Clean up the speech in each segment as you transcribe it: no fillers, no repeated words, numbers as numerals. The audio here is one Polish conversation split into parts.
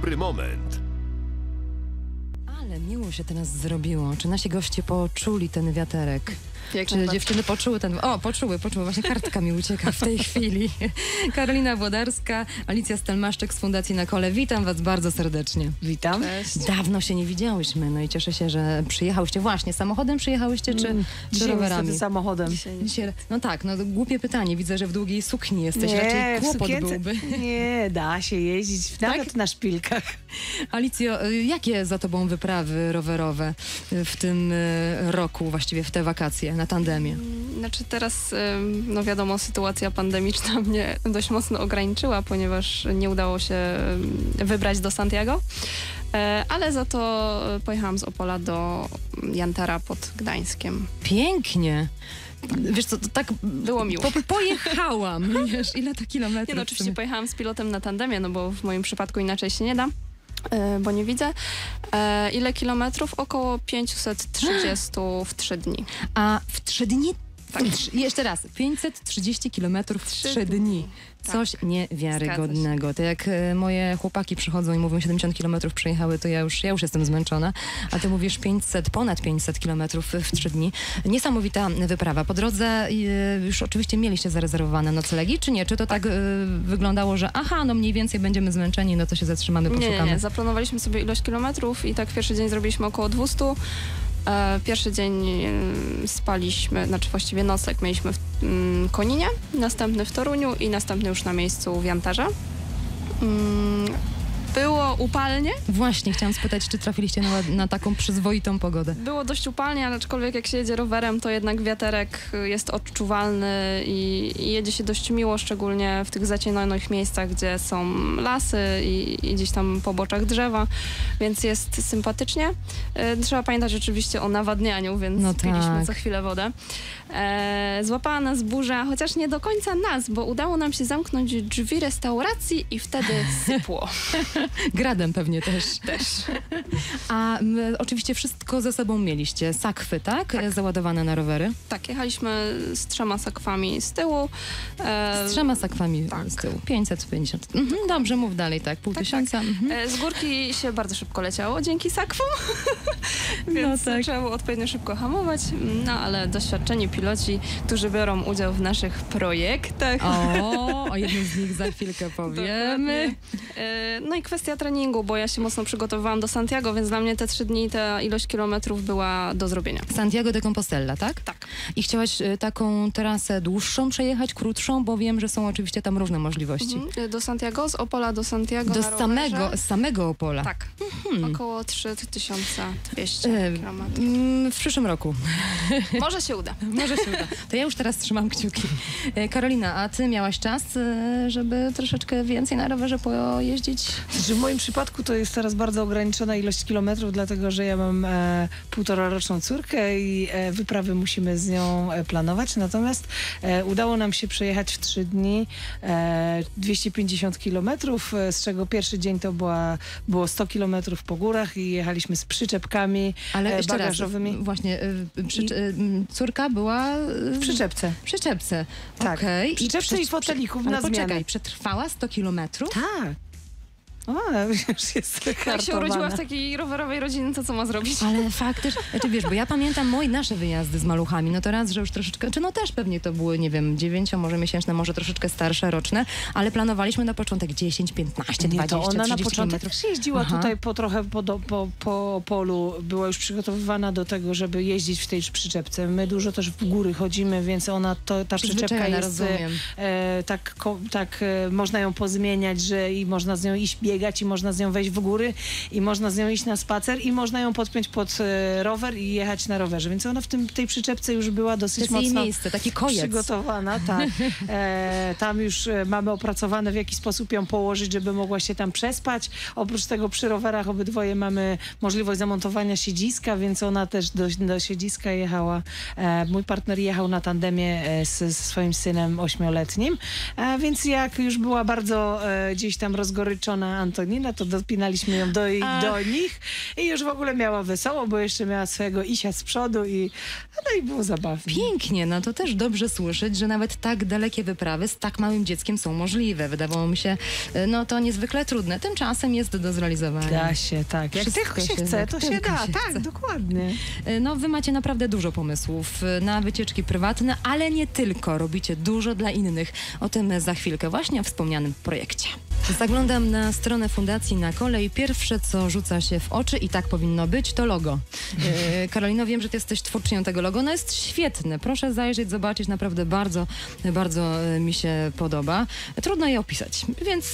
Dobry moment. Ale miło się teraz zrobiło. Czy nasi goście poczuli ten wiaterek? Czy dziewczyny poczuły ten... O, poczuły. Właśnie kartka mi ucieka w tej chwili. Karolina Włodarska, Alicja Stelmaszczyk z Fundacji Na Kole. Witam was bardzo serdecznie. Witam. Cześć. Dawno się nie widziałyśmy, no i cieszę się, że przyjechałyście. Właśnie, samochodem przyjechałyście, czy rowerami? Samochodem. Dzisiaj, no tak, no głupie pytanie. Widzę, że w długiej sukni jesteś. Nie, raczej kłopot byłby. Nie, da się jeździć nawet tak? Na szpilkach. Alicjo, jakie za tobą wyprawy rowerowe w tym roku, właściwie w te wakacje? Na tandemie. Znaczy teraz, no wiadomo, sytuacja pandemiczna mnie dość mocno ograniczyła, ponieważ nie udało się wybrać do Santiago, ale za to pojechałam z Opola do Jantara pod Gdańskiem. Pięknie! Wiesz co, to tak było miło. Pojechałam, wiesz, ile to kilometrów? Nie, no oczywiście pojechałam z pilotem na tandemie, no bo w moim przypadku inaczej się nie da. Bo nie widzę. Ile kilometrów? Około 530 w 3 dni. A w 3 dni? Tak. Jeszcze raz. 530 kilometrów w 3 dni. Coś niewiarygodnego. To jak moje chłopaki przychodzą i mówią 70 kilometrów przejechały, to ja już jestem zmęczona. A ty mówisz ponad 500 kilometrów w 3 dni. Niesamowita wyprawa. Po drodze już oczywiście mieliście zarezerwowane noclegi, czy nie? Czy to tak wyglądało, że aha, no mniej więcej będziemy zmęczeni, no to się zatrzymamy, poszukamy? Nie. Zaplanowaliśmy sobie ilość kilometrów i tak pierwszy dzień zrobiliśmy około 200. Pierwszy dzień spaliśmy, znaczy właściwie nocleg mieliśmy w Koninie, następny w Toruniu i następny już na miejscu w Jantarze. Było upalnie. Właśnie, chciałam spytać, czy trafiliście na taką przyzwoitą pogodę. Było dość upalnie, aczkolwiek jak się jedzie rowerem, to jednak wiaterek jest odczuwalny i jedzie się dość miło, szczególnie w tych zacienionych miejscach, gdzie są lasy i gdzieś tam po boczach drzewa, więc jest sympatycznie. Trzeba pamiętać oczywiście o nawadnianiu, więc piliśmy co chwilę wodę. Złapała nas burza, chociaż nie do końca nas, bo udało nam się zamknąć drzwi restauracji i wtedy sypło. Gradem pewnie też. A oczywiście wszystko ze sobą mieliście. Sakwy, tak? Załadowane na rowery? Tak, jechaliśmy z 3 sakwami z tyłu. Z 3 sakwami z tyłu. 550. Dobrze, mów dalej, tak? 500. Z górki się bardzo szybko leciało dzięki sakwom. Więc trzeba było odpowiednio szybko hamować. No ale doświadczeni piloci, którzy biorą udział w naszych projektach. O jednym z nich za chwilkę powiemy. No i kwestia treningu, bo ja się mocno przygotowywałam do Santiago, więc dla mnie te 3 dni ta ilość kilometrów była do zrobienia. Santiago de Compostela, tak? Tak. I chciałaś taką trasę dłuższą przejechać, krótszą, bo wiem, że są oczywiście tam różne możliwości. Do Santiago, z Opola do Santiago na rowerze. Z samego Opola. Tak. Około 3200 km. W przyszłym roku. Może się uda. Może się uda. To ja już teraz trzymam kciuki. Karolina, a ty miałaś czas, żeby troszeczkę więcej na rowerze pojeździć? W moim przypadku to jest teraz bardzo ograniczona ilość kilometrów, dlatego że ja mam 1,5-roczną córkę i wyprawy musimy z nią planować. Natomiast udało nam się przejechać w 3 dni 250 kilometrów, z czego pierwszy dzień to było 100 kilometrów po górach i jechaliśmy z przyczepkami bagażowymi. Właśnie, córka była... W przyczepce. W przyczepce, tak. Okay. W przyczepce i fotelików na zmianę. Poczekaj, przetrwała 100 kilometrów? Tak. Już jest kartowana. Jak się urodziła w takiej rowerowej rodzinie, to co ma zrobić? Ale faktycznie, znaczy wiesz, bo ja pamiętam nasze wyjazdy z maluchami, no to raz, że już troszeczkę, czy no też pewnie to były, nie wiem, 9 może miesięczne, może troszeczkę starsze, roczne, ale planowaliśmy na początek 10, 15, 20, 30 km. Ona na początek jeździła tutaj po polu, była już przygotowywana do tego, żeby jeździć w tej przyczepce. My dużo też w góry chodzimy, więc ona, ta przyczepka jest, można ją pozmieniać, że i można z nią iść biegać, i można z nią wejść w góry, i można z nią iść na spacer, i można ją podpiąć pod rower i jechać na rowerze. Więc ona w tej przyczepce już była dosyć mocno przygotowana. Tak. Tam już mamy opracowane, w jaki sposób ją położyć, żeby mogła się tam przespać. Oprócz tego przy rowerach obydwoje mamy możliwość zamontowania siedziska, więc ona też do siedziska jechała. Mój partner jechał na tandemie ze swoim synem 8-letnim, więc jak już była bardzo gdzieś tam rozgoryczona Antonina, to dopinaliśmy ją do nich i już w ogóle miała wesoło, bo jeszcze miała swojego Isia z przodu i, no i było zabawnie. Pięknie, no to też dobrze słyszeć, że nawet tak dalekie wyprawy z tak małym dzieckiem są możliwe. Wydawało mi się, no to niezwykle trudne. Tymczasem jest do zrealizowania. Da się, tak. Jak tylko się chce, to się da. Tak, dokładnie. No wy macie naprawdę dużo pomysłów na wycieczki prywatne, ale nie tylko. Robicie dużo dla innych. O tym za chwilkę właśnie o wspomnianym projekcie. Zaglądam na stronę Fundacji Na Kole i pierwsze, co rzuca się w oczy, i tak powinno być, to logo. Karolino, wiem, że ty jesteś twórczynią tego logo. Ono jest świetne. Proszę zajrzeć, zobaczyć. Naprawdę bardzo, bardzo mi się podoba. Trudno je opisać, więc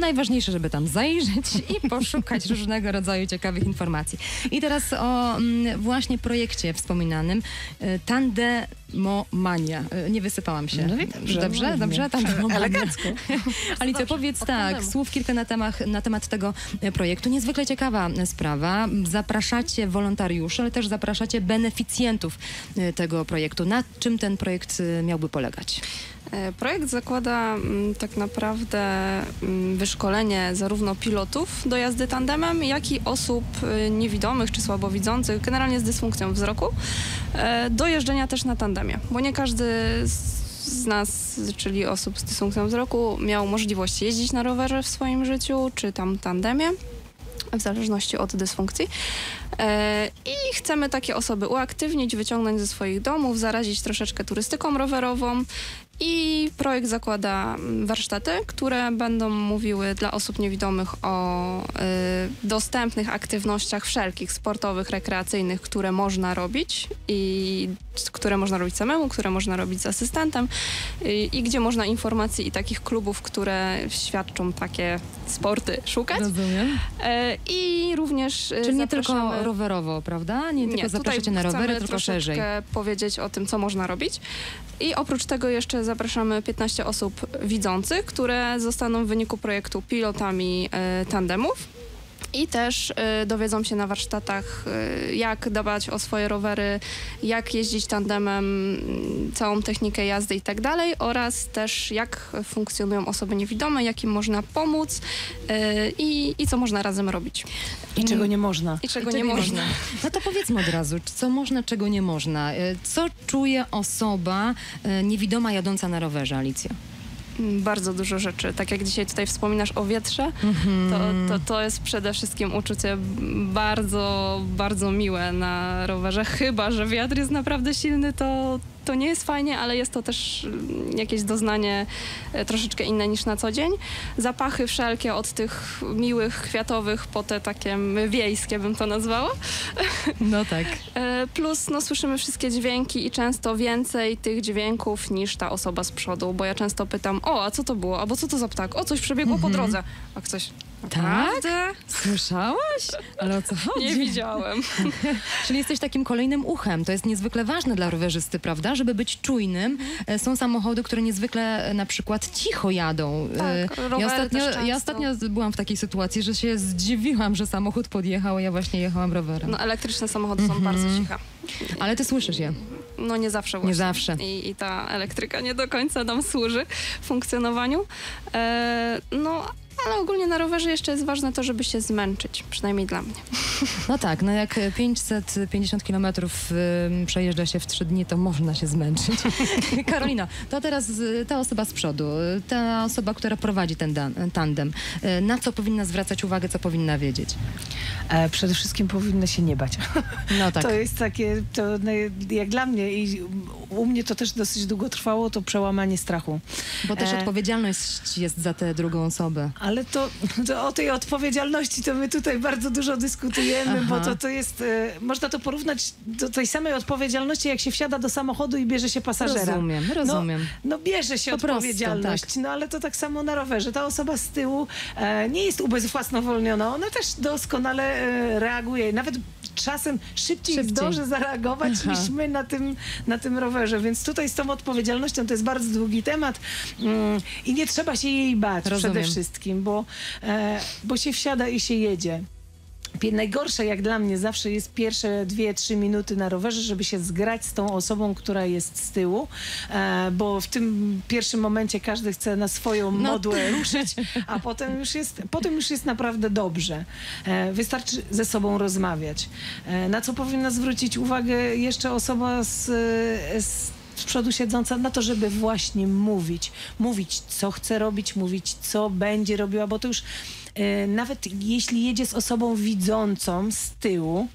najważniejsze, żeby tam zajrzeć i poszukać różnego rodzaju ciekawych informacji. I teraz o właśnie projekcie wspominanym. Tandemomania. Nie wysypałam się. No dobrze, dobrze, dobrze. Elegancko. Alicja, powiedz tak, słów kilka na temat tego projektu. Niezwykle ciekawa sprawa. Zapraszacie wolontariuszy, ale też zapraszacie beneficjentów tego projektu. Na czym ten projekt miałby polegać? Projekt zakłada tak naprawdę wyszkolenie zarówno pilotów do jazdy tandemem, jak i osób niewidomych czy słabowidzących, generalnie z dysfunkcją wzroku, do jeżdżenia też na tandemie, bo nie każdy z nas, czyli osób z dysfunkcją wzroku, miał możliwość jeździć na rowerze w swoim życiu czy tam tandemie, w zależności od dysfunkcji. I chcemy takie osoby uaktywnić, wyciągnąć ze swoich domów, zarazić troszeczkę turystyką rowerową. I projekt zakłada warsztaty, które będą mówiły dla osób niewidomych o dostępnych aktywnościach wszelkich, sportowych, rekreacyjnych, które można robić i które można robić samemu, które można robić z asystentem i gdzie można informacji i takich klubów, które świadczą takie sporty, szukać. Rozumiem. I również czyli nie tylko rowerowo, prawda? Nie tylko zapraszacie na rowery, tylko szerzej. Powiedzieć o tym, co można robić. I oprócz tego jeszcze zapraszamy 15 osób widzących, które zostaną w wyniku projektu pilotami tandemów i też dowiedzą się na warsztatach, jak dbać o swoje rowery, jak jeździć tandemem, całą technikę jazdy i tak dalej, oraz też jak funkcjonują osoby niewidome, jak im można pomóc i co można razem robić. I czego nie można. I czego nie można. No to powiedzmy od razu, co można, czego nie można. Co czuje osoba niewidoma jadąca na rowerze, Alicja? Bardzo dużo rzeczy. Tak jak dzisiaj tutaj wspominasz o wietrze, to jest przede wszystkim uczucie bardzo, bardzo miłe na rowerze. Chyba że wiatr jest naprawdę silny, to nie jest fajnie, ale jest to też jakieś doznanie troszeczkę inne niż na co dzień. Zapachy wszelkie, od tych miłych, kwiatowych po te takie wiejskie, bym to nazwała. No tak. Plus no, słyszymy wszystkie dźwięki i często więcej tych dźwięków niż ta osoba z przodu, bo ja często pytam, o, a co to było? Albo co to za ptak? O, coś przebiegło po drodze. A ktoś... Tak? Słyszałaś? Ale o co chodzi? Nie widziałem. Czyli jesteś takim kolejnym uchem. To jest niezwykle ważne dla rowerzysty, prawda? Żeby być czujnym. Są samochody, które niezwykle na przykład cicho jadą. Tak, ja ostatnio byłam w takiej sytuacji, że się zdziwiłam, że samochód podjechał, a ja właśnie jechałam rowerem. No elektryczne samochody są bardzo ciche. Ale ty słyszysz je. No nie zawsze właśnie. Nie zawsze. I ta elektryka nie do końca nam służy w funkcjonowaniu. Ale ogólnie na rowerze jeszcze jest ważne to, żeby się zmęczyć, przynajmniej dla mnie. No tak, no jak 550 km przejeżdża się w 3 dni, to można się zmęczyć. Karolina, to teraz ta osoba z przodu, ta osoba, która prowadzi ten tandem, na co powinna zwracać uwagę, co powinna wiedzieć? Przede wszystkim powinna się nie bać. No tak. To jest takie, jak dla mnie i u mnie to też dosyć długo trwało, to przełamanie strachu. Bo też odpowiedzialność jest za tę drugą osobę. Ale to o tej odpowiedzialności to my tutaj bardzo dużo dyskutujemy, bo to jest, można to porównać do tej samej odpowiedzialności, jak się wsiada do samochodu i bierze się pasażera. Rozumiem, rozumiem. No bierze się odpowiedzialność, tak. No ale to tak samo na rowerze. Ta osoba z tyłu nie jest ubezwłasnowolniona, ona też doskonale reaguje, nawet czasem szybciej zdąży zareagować niż my na tym rowerze, więc tutaj z tą odpowiedzialnością to jest bardzo długi temat i nie trzeba się jej bać przede wszystkim, bo się wsiada i się jedzie. najgorsze jak dla mnie zawsze jest pierwsze 2-3 minuty na rowerze, żeby się zgrać z tą osobą, która jest z tyłu, bo w tym pierwszym momencie każdy chce na swoją modłę ruszyć, a potem już jest naprawdę dobrze. Wystarczy ze sobą rozmawiać. Na co powinna zwrócić uwagę jeszcze osoba z przodu siedząca, na to, żeby właśnie mówić. Mówić, co chce robić, mówić, co będzie robiła, bo to już nawet jeśli jedzie z osobą widzącą z tyłu,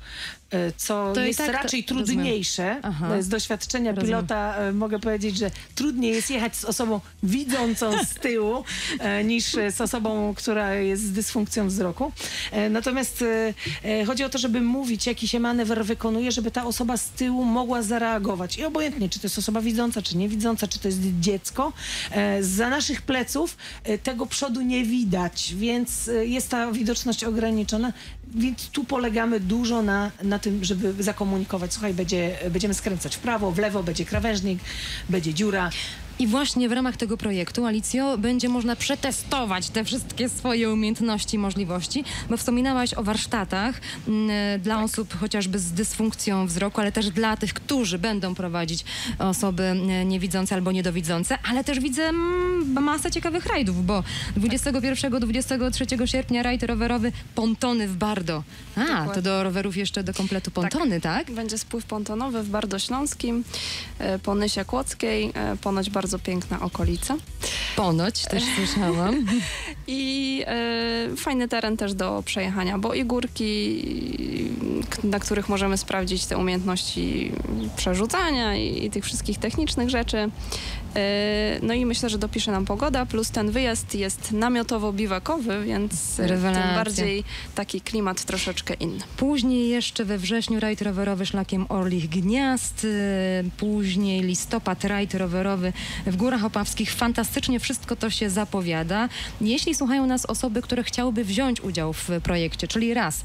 co to jest tak, raczej to trudniejsze. Aha, z doświadczenia pilota mogę powiedzieć, że trudniej jest jechać z osobą widzącą z tyłu niż z osobą, która jest z dysfunkcją wzroku. Natomiast chodzi o to, żeby mówić, jaki się manewr wykonuje, żeby ta osoba z tyłu mogła zareagować. I obojętnie, czy to jest osoba widząca, czy niewidząca, czy to jest dziecko. Zza naszych pleców tego przodu nie widać, więc jest ta widoczność ograniczona. Więc tu polegamy dużo na tym, żeby zakomunikować. Słuchaj, będziemy skręcać w prawo, w lewo, będzie krawężnik, będzie dziura. I właśnie w ramach tego projektu, Alicjo, będzie można przetestować te wszystkie swoje umiejętności i możliwości, bo wspominałaś o warsztatach dla osób chociażby z dysfunkcją wzroku, ale też dla tych, którzy będą prowadzić osoby niewidzące albo niedowidzące, ale też widzę masę ciekawych rajdów, bo 21-23 sierpnia rajd rowerowy Pontony w Bardo. A, dokładnie. To do rowerów jeszcze do kompletu pontony, tak? Będzie spływ pontonowy w Bardo Śląskim, po Nysie Kłodzkiej, ponoć bardzo piękna okolica. Ponoć, też słyszałam. I fajny teren też do przejechania, bo i górki, na których możemy sprawdzić te umiejętności przerzucania i tych wszystkich technicznych rzeczy. No i myślę, że dopisze nam pogoda, plus ten wyjazd jest namiotowo-biwakowy, więc tym bardziej taki klimat troszeczkę inny. Później jeszcze we wrześniu rajd rowerowy szlakiem Orlich Gniazd, później listopad rajd rowerowy w Górach Opawskich. Fantastycznie wszystko to się zapowiada. Jeśli słuchają nas osoby, które chciałyby wziąć udział w projekcie, czyli raz,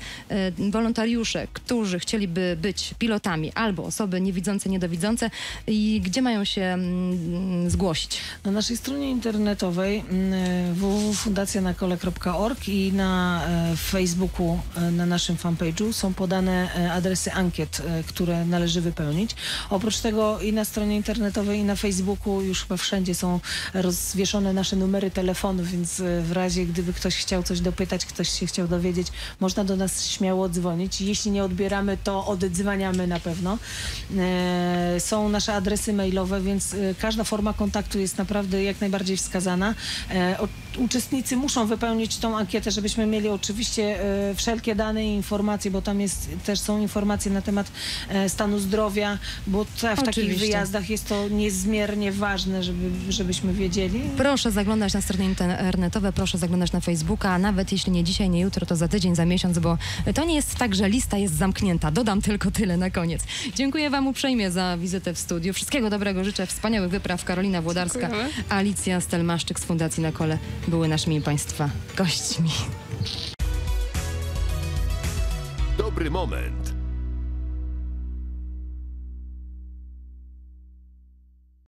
wolontariusze, którzy chcieliby być pilotami albo osoby niewidzące, niedowidzące, i gdzie mają się zgłosić? Na naszej stronie internetowej www.fundacjanakole.org i na Facebooku, na naszym fanpage'u są podane adresy ankiet, które należy wypełnić. Oprócz tego i na stronie internetowej, i na Facebooku już chyba wszędzie są rozwieszone nasze numery telefonów, więc w razie gdyby ktoś chciał coś dopytać, ktoś się chciał dowiedzieć, można do nas śmiało dzwonić. Jeśli nie odbieramy, to oddzwaniamy na pewno. Są nasze adresy mailowe, więc każda forma kontaktu jest naprawdę jak najbardziej wskazana. Uczestnicy muszą wypełnić tą ankietę, żebyśmy mieli oczywiście wszelkie dane i informacje, bo tam też są informacje na temat stanu zdrowia, bo w takich wyjazdach jest to niezmiernie ważne, żebyśmy wiedzieli. Proszę zaglądać na strony internetowe, proszę zaglądać na Facebooka, a nawet jeśli nie dzisiaj, nie jutro, to za tydzień, za miesiąc, bo to nie jest tak, że lista jest zamknięta. Dodam tylko tyle na koniec. Dziękuję Wam uprzejmie za wizytę w studiu. Wszystkiego dobrego życzę, wspaniałych wypraw. Karolina Włodarska, Alicja Stelmaszczyk z Fundacji Na Kole były naszymi Państwa gośćmi. Dobry moment.